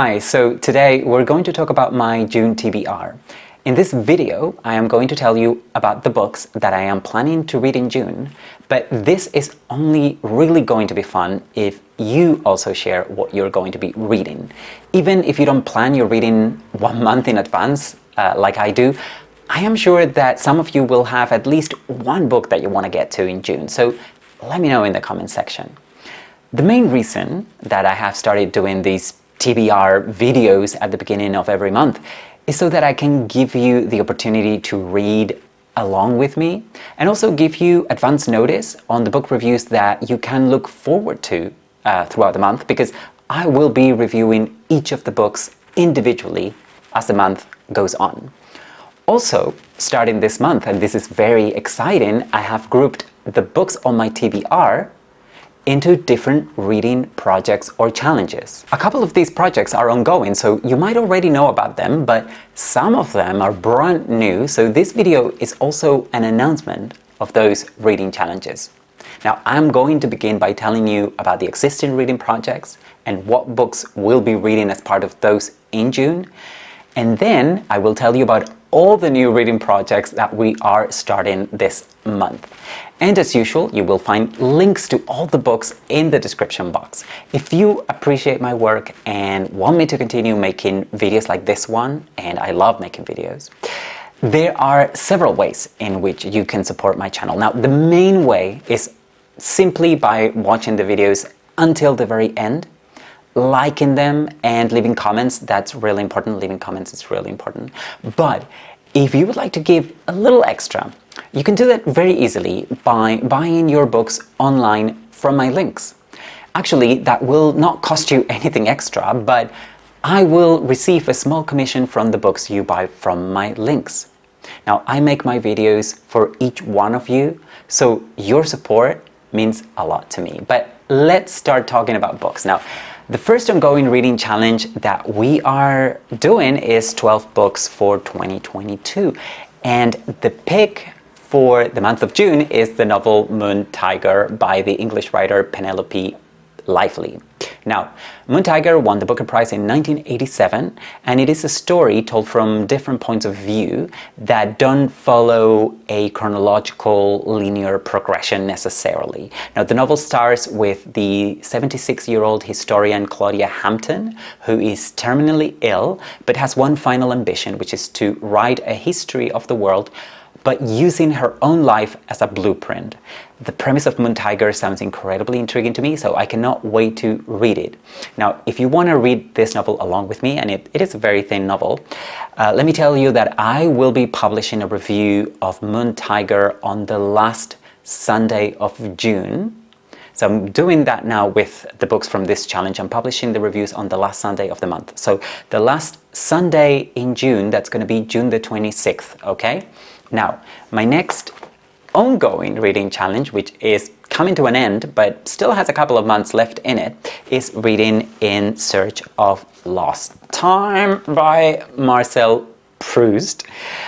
Hi, so today we're going to talk about my June TBR. In this video, I am going to tell you about the books that I am planning to read in June, but this is only really going to be fun if you also share what you're going to be reading. Even if you don't plan your reading 1 month in advance, like I do, I am sure that some of you will have at least one book that you want to get to in June, so let me know in the comment section. The main reason that I have started doing these TBR videos at the beginning of every month is so that I can give you the opportunity to read along with me and also give you advance notice on the book reviews that you can look forward to throughout the month, because I will be reviewing each of the books individually as the month goes on. Also, starting this month, and this is very exciting, I have grouped the books on my TBR into different reading projects or challenges. A couple of these projects are ongoing, so you might already know about them, but some of them are brand new, so this video is also an announcement of those reading challenges. Now, I'm going to begin by telling you about the existing reading projects and what books we'll be reading as part of those in June, and then I will tell you about all the new reading projects that we are starting this month. And as usual, you will find links to all the books in the description box. If you appreciate my work and want me to continue making videos like this one, and I love making videos, there are several ways in which you can support my channel. Now, the main way is simply by watching the videos until the very end, liking them and leaving comments. That's really important. Leaving comments is really important. But if you would like to give a little extra, you can do that very easily by buying your books online from my links. Actually, that will not cost you anything extra, but I will receive a small commission from the books you buy from my links. Now, I make my videos for each one of you, so your support means a lot to me. But let's start talking about books now. The first ongoing reading challenge that we are doing is 12 books for 2022, and the pick for the month of June is the novel Moon Tiger by the English writer Penelope Lively. Now, Moon Tiger won the Booker Prize in 1987, and it is a story told from different points of view that don't follow a chronological linear progression necessarily. Now, the novel starts with the 76-year-old historian Claudia Hampton, who is terminally ill but has one final ambition, which is to write a history of the world but using her own life as a blueprint. The premise of Moon Tiger sounds incredibly intriguing to me, so I cannot wait to read it. Now, if you want to read this novel along with me, and it is a very thin novel, let me tell you that I will be publishing a review of Moon Tiger on the last Sunday of June. So I'm doing that now with the books from this challenge. I'm publishing the reviews on the last Sunday of the month. So the last Sunday in June, that's going to be June the 26th, okay? Now, my next ongoing reading challenge, which is coming to an end but still has a couple of months left in it, is reading In Search of Lost Time by Marcel Proust.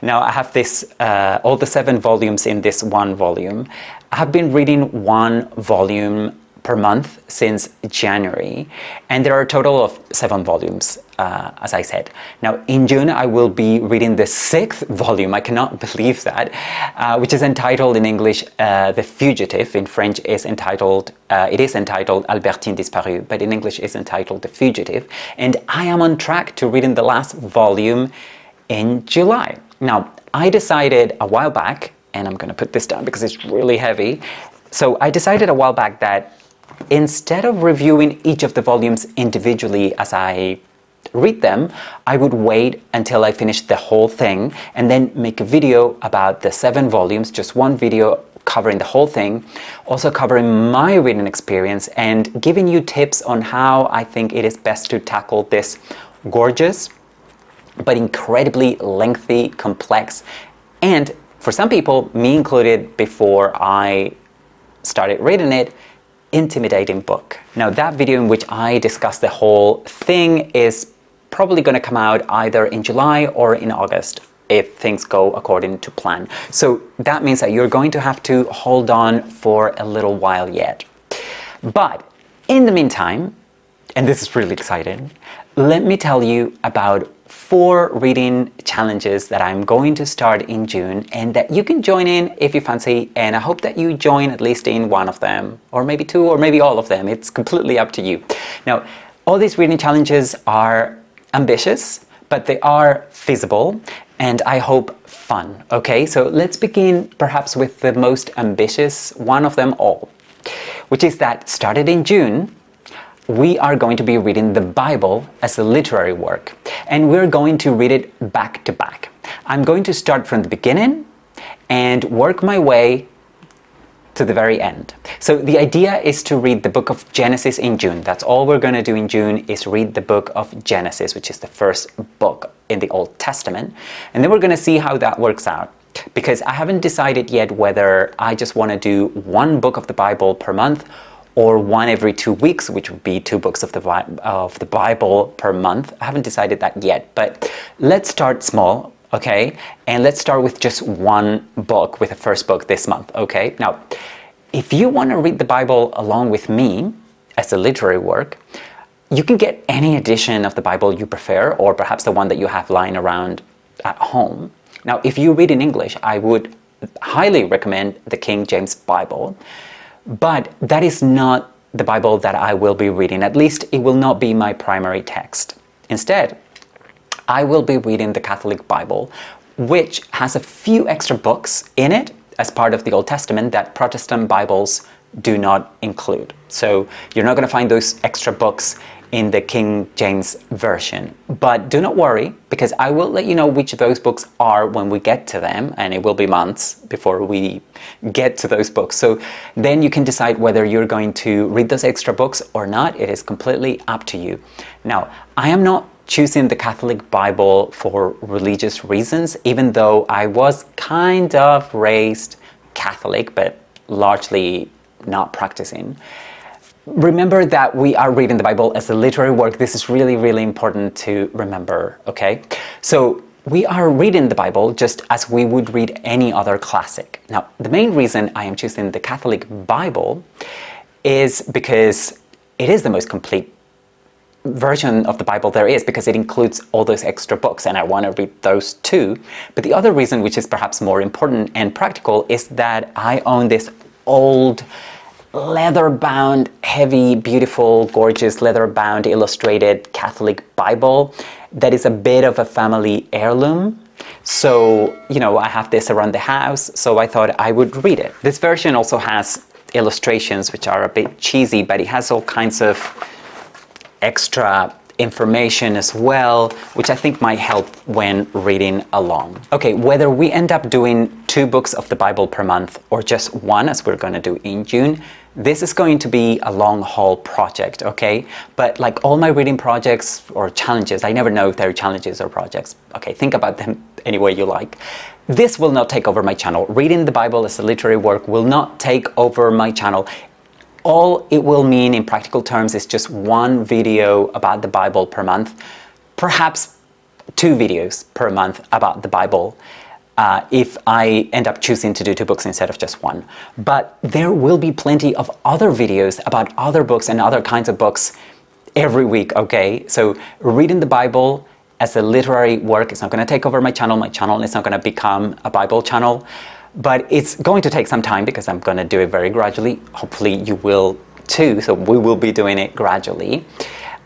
Now, I have this all the 7 volumes in this one volume. I have been reading one volume per month since January, and there are a total of 7 volumes, as I said. Now, in June, I will be reading the 6th volume, I cannot believe that, which is entitled in English, The Fugitive. In French, it is entitled Albertine disparue, but in English, it's entitled The Fugitive. And I am on track to reading the last volume in July. Now, I decided a while back, and I'm going to put this down because it's really heavy. So I decided a while back that instead of reviewing each of the volumes individually as I read them, I would wait until I finished the whole thing and then make a video about the 7 volumes, just one video covering the whole thing, also covering my reading experience and giving you tips on how I think it is best to tackle this gorgeous but incredibly lengthy, complex, and for some people, me included, before I started reading it, intimidating book. Now, that video in which I discuss the whole thing is probably going to come out either in July or in August if things go according to plan. So that means that you're going to have to hold on for a little while yet. But in the meantime, and this is really exciting, let me tell you about 4 reading challenges that I'm going to start in June and that you can join in if you fancy, and I hope that you join at least in one of them, or maybe 2, or maybe all of them. It's completely up to you. Now, all these reading challenges are ambitious, but they are feasible and I hope fun. Okay, so let's begin perhaps with the most ambitious one of them all, which is that started in June, we are going to be reading the Bible as a literary work, and we're going to read it back to back. I'm going to start from the beginning and work my way to the very end. So the idea is to read the book of Genesis in June. That's all we're going to do in June, is read the book of Genesis, which is the first book in the Old Testament, and then we're going to see how that works out, because I haven't decided yet whether I just want to do one book of the Bible per month or one every 2 weeks, which would be 2 books of the Bible per month. I haven't decided that yet, but let's start small, okay? And let's start with just one book, with the first book this month, okay? Now, if you want to read the Bible along with me as a literary work, you can get any edition of the Bible you prefer, or perhaps the one that you have lying around at home. Now, if you read in English, I would highly recommend the King James Bible. But that is not the Bible that I will be reading. At least it will not be my primary text. Instead, I will be reading the Catholic Bible, which has a few extra books in it as part of the Old Testament that Protestant Bibles do not include. So you're not going to find those extra books in the King James Version. But do not worry, because I will let you know which of those books are when we get to them, and it will be months before we get to those books. So then you can decide whether you're going to read those extra books or not. It is completely up to you. Now, I am not choosing the Catholic Bible for religious reasons, even though I was kind of raised Catholic, but largely not practicing. Remember that we are reading the Bible as a literary work. This is really, really important to remember, okay? So we are reading the Bible just as we would read any other classic. Now, the main reason I am choosing the Catholic Bible is because it is the most complete version of the Bible there is, because it includes all those extra books, and I want to read those too. But the other reason, which is perhaps more important and practical, is that I own this old leather-bound, heavy, beautiful, gorgeous, leather-bound, illustrated Catholic Bible that is a bit of a family heirloom. So, you know, I have this around the house, so I thought I would read it. This version also has illustrations, which are a bit cheesy, but it has all kinds of extra information as well, which I think might help when reading along. Okay, whether we end up doing 2 books of the Bible per month or just one, as we're going to do in June, this is going to be a long haul project, okay? But like all my reading projects or challenges, I never know if they're challenges or projects. Okay, think about them any way you like. This will not take over my channel. Reading the Bible as a literary work will not take over my channel. All it will mean in practical terms is just one video about the Bible per month, perhaps 2 videos per month about the Bible, if I end up choosing to do 2 books instead of just one. But there will be plenty of other videos about other books and other kinds of books every week, okay? So reading the Bible as a literary work is not going to take over my channel. My channel is not going to become a Bible channel. But it's going to take some time, because I'm going to do it very gradually. Hopefully you will too, so we will be doing it gradually.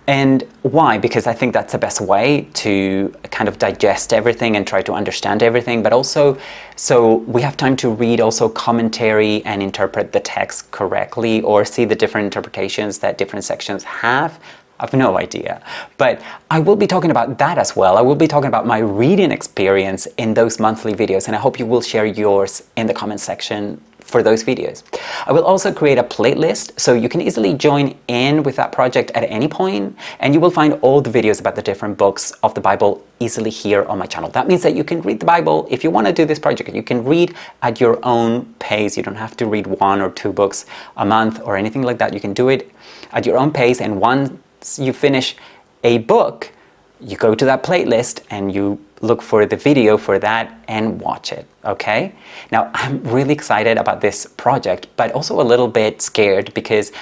And why? Because I think that's the best way to kind of digest everything and try to understand everything, but also so we have time to read also commentary and interpret the text correctly, or see the different interpretations that different sections have. I have no idea, but I will be talking about that as well. I will be talking about my reading experience in those monthly videos, and I hope you will share yours in the comment section for those videos. I will also create a playlist, so you can easily join in with that project at any point, and you will find all the videos about the different books of the Bible easily here on my channel. That means that you can read the Bible. If you want to do this project, you can read at your own pace. You don't have to read 1 or 2 books a month or anything like that. You can do it at your own pace, and once you finish a book, you go to that playlist and you look for the video for that and watch it, okay? Now, I'm really excited about this project, but also a little bit scared, because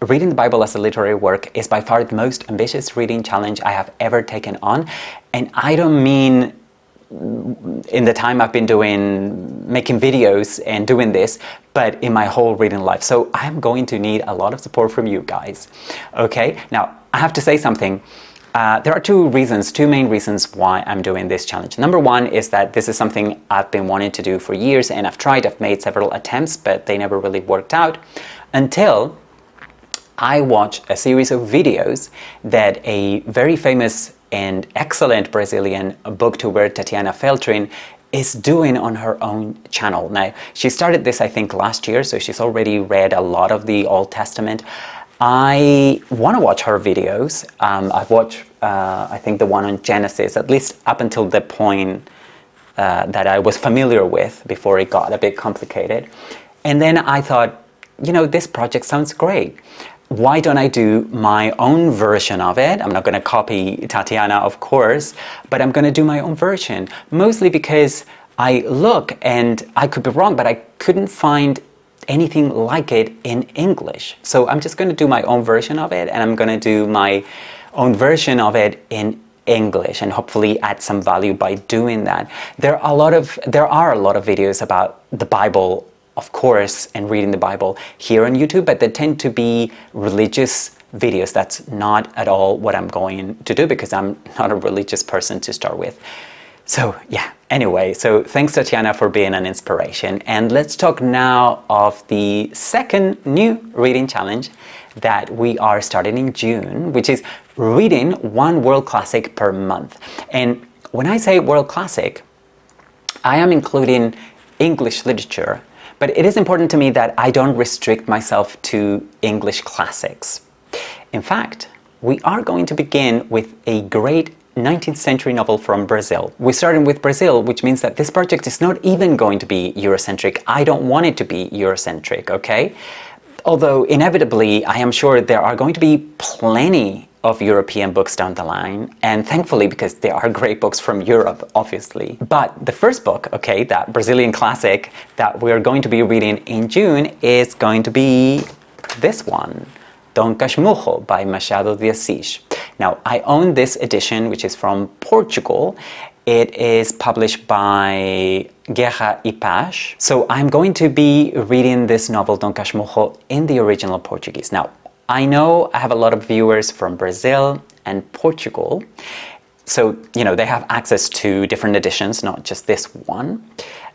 Reading the Bible as a literary work is by far the most ambitious reading challenge I have ever taken on, and I don't mean in the time I've been making videos and doing this, but in my whole reading life. So I'm going to need a lot of support from you guys. Okay, now I have to say something. There are two main reasons why I'm doing this challenge. Number one is that this is something I've been wanting to do for years, and I've made several attempts, but they never really worked out until I watched a series of videos that a very famous and excellent Brazilian booktuber, Tatiana Feltrin, is doing on her own channel. Now, she started this, I think, last year, so she's already read a lot of the Old Testament. I want to watch her videos. I've watched, I think, the one on Genesis, at least up until the point that I was familiar with before it got a bit complicated. And then I thought, you know, this project sounds great. Why don't I do my own version of it? I'm not going to copy Tatiana, of course, but I'm going to do my own version, mostly because I look, and I could be wrong, but I couldn't find anything like it in English. So I'm just going to do my own version of it, and I'm going to do my own version of it in English, and hopefully add some value by doing that. There are a lot of videos about the Bible, of course, and reading the Bible here on YouTube, but they tend to be religious videos. That's not at all what I'm going to do, because I'm not a religious person to start with. So yeah, anyway, so thanks Tatiana for being an inspiration. And let's talk now of the second new reading challenge that we are starting in June, which is reading one world classic per month. And when I say world classic, I am including English literature, but it is important to me that I don't restrict myself to English classics. In fact, we are going to begin with a great 19th century novel from Brazil. We're starting with Brazil, which means that this project is not even going to be Eurocentric. I don't want it to be Eurocentric, okay? Although inevitably, I am sure there are going to be plenty of European books down the line, and thankfully, because there are great books from Europe, obviously. But the first book, okay, that Brazilian classic that we are going to be reading in June is going to be this one, Dom Casmurro by Machado de Assis. Now, I own this edition, which is from Portugal. It is published by Guerra y Paz. So I'm going to be reading this novel, Dom Casmurro, in the original Portuguese. Now, I know I have a lot of viewers from Brazil and Portugal, so you know they have access to different editions, not just this one.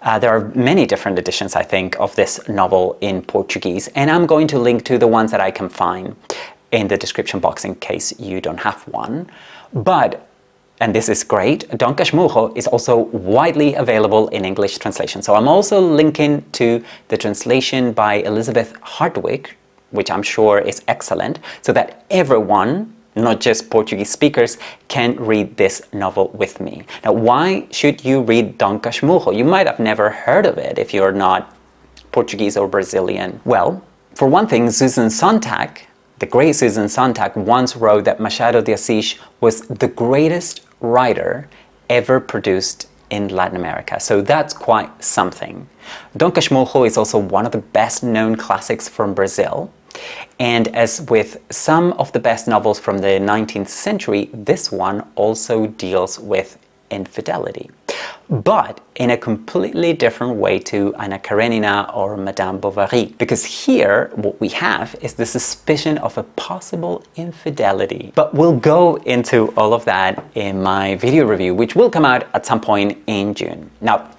There are many different editions, I think, of this novel in Portuguese, and I'm going to link to the ones that I can find in the description box in case you don't have one. But, and this is great, Dom Casmurro is also widely available in English translation. So I'm also linking to the translation by Elizabeth Hardwick, which I'm sure is excellent, so that everyone, not just Portuguese speakers, can read this novel with me. Now, why should you read Dom Casmurro? You might have never heard of it if you're not Portuguese or Brazilian. Well, for one thing, Susan Sontag, the great Susan Sontag, once wrote that Machado de Assis was the greatest writer ever produced in Latin America, so that's quite something. Dom Casmurro is also one of the best-known classics from Brazil. And as with some of the best novels from the 19th century, this one also deals with infidelity, but in a completely different way to Anna Karenina or Madame Bovary, because here what we have is the suspicion of a possible infidelity. But we'll go into all of that in my video review, which will come out at some point in June. Now,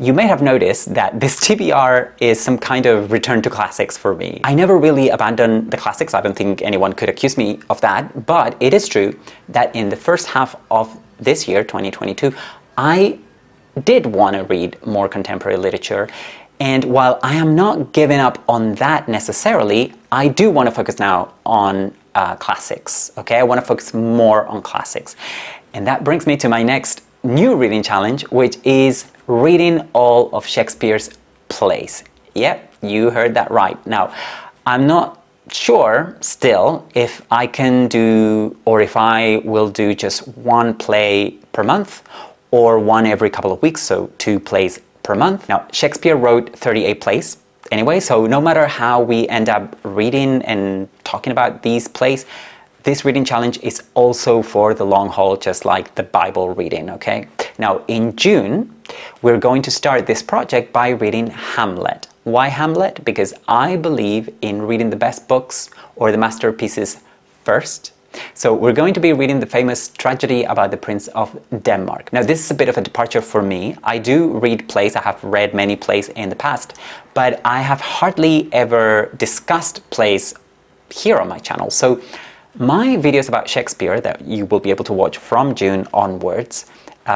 you may have noticed that this TBR is some kind of return to classics for me. I never really abandoned the classics. I don't think anyone could accuse me of that, but it is true that in the first half of this year, 2022, I did want to read more contemporary literature. And while I am not giving up on that necessarily, I do want to focus now on classics, okay? I want to focus more on classics. And that brings me to my next new reading challenge, which is reading all of Shakespeare's plays. Yep, you heard that right. Now, I'm not sure still if I can do, or if I will do just one play per month or one every couple of weeks, so 2 plays per month. Now, Shakespeare wrote 38 plays. anyway, so no matter how we end up reading and talking about these plays, this reading challenge is also for the long haul, just like the Bible reading, okay? Now, in June, we're going to start this project by reading Hamlet. Why Hamlet? Because I believe in reading the best books or the masterpieces first. So we're going to be reading the famous tragedy about the Prince of Denmark. Now, this is a bit of a departure for me. I do read plays, I have read many plays in the past, but I have hardly ever discussed plays here on my channel. So my videos about Shakespeare that you will be able to watch from June onwards,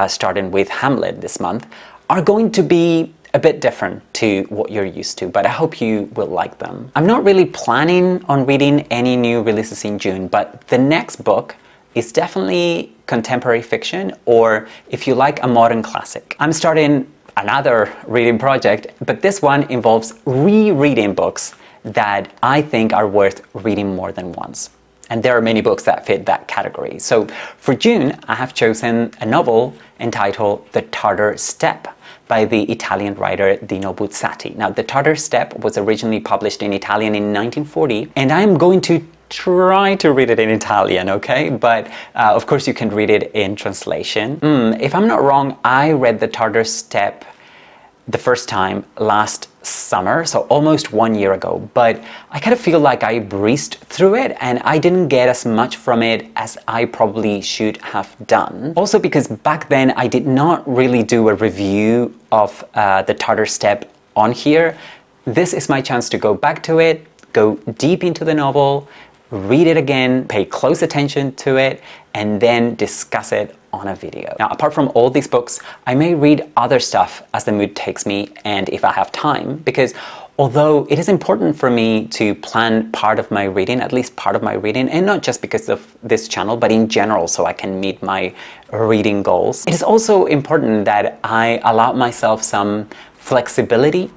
starting with Hamlet this month, are going to be a bit different to what you're used to, but I hope you will like them. I'm not really planning on reading any new releases in June, but the next book is definitely contemporary fiction, or if you like, a modern classic. I'm starting another reading project, but this one involves rereading books that I think are worth reading more than once. And there are many books that fit that category. So for June, I have chosen a novel entitled The Tartar Steppe by the Italian writer Dino Buzzati. Now, The Tartar Steppe was originally published in Italian in 1940, and I'm going to try to read it in Italian, okay? But of course you can read it in translation. If I'm not wrong, I read The Tartar Steppe the first time last summer, so almost 1 year ago, but I kind of feel like I breezed through it and I didn't get as much from it as I probably should have done. Also because back then I did not really do a review of The Tartar Steppe on here. This is my chance to go back to it, go deep into the novel, read it again, pay close attention to it, and then discuss it on a video. Now, apart from all these books, I may read other stuff as the mood takes me and if I have time, because although it is important for me to plan part of my reading, at least part of my reading, and not just because of this channel, but in general, so I can meet my reading goals, it is also important that I allow myself some flexibility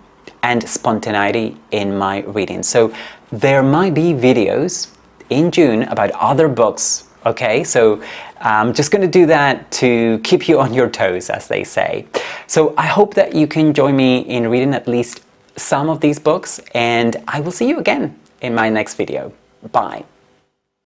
and spontaneity in my reading. So there might be videos in June about other books, okay? So I'm just going to do that to keep you on your toes, as they say. So I hope that you can join me in reading at least some of these books, and I will see you again in my next video. Bye.